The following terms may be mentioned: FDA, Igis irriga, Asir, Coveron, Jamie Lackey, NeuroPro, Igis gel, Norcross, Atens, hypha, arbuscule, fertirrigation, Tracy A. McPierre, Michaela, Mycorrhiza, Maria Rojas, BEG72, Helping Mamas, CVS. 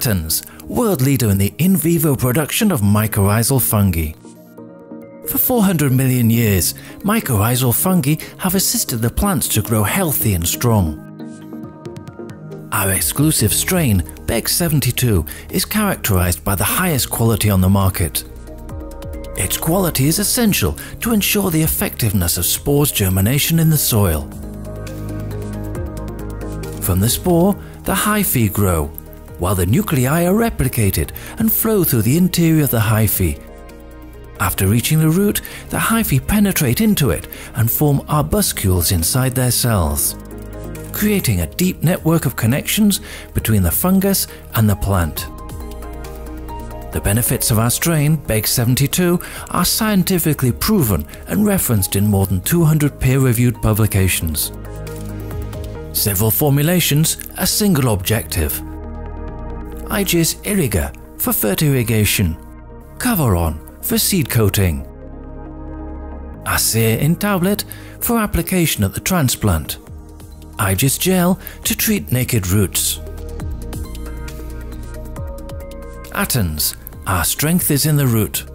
Atens, world leader in the in vivo production of mycorrhizal fungi. For 400 million years, mycorrhizal fungi have assisted the plants to grow healthy and strong. Our exclusive strain, BEG72, is characterized by the highest quality on the market. Its quality is essential to ensure the effectiveness of spores germination in the soil. From the spore, the hyphae grow, while the nuclei are replicated and flow through the interior of the hyphae. After reaching the root, the hyphae penetrate into it and form arbuscules inside their cells, creating a deep network of connections between the fungus and the plant. The benefits of our strain, BEG72, are scientifically proven and referenced in more than 200 peer-reviewed publications. Several formulations, a single objective. Igis irriga for fertirrigation, Coveron for seed coating, Asir in tablet for application at the transplant, Igis gel to treat naked roots. Atens, our strength is in the root.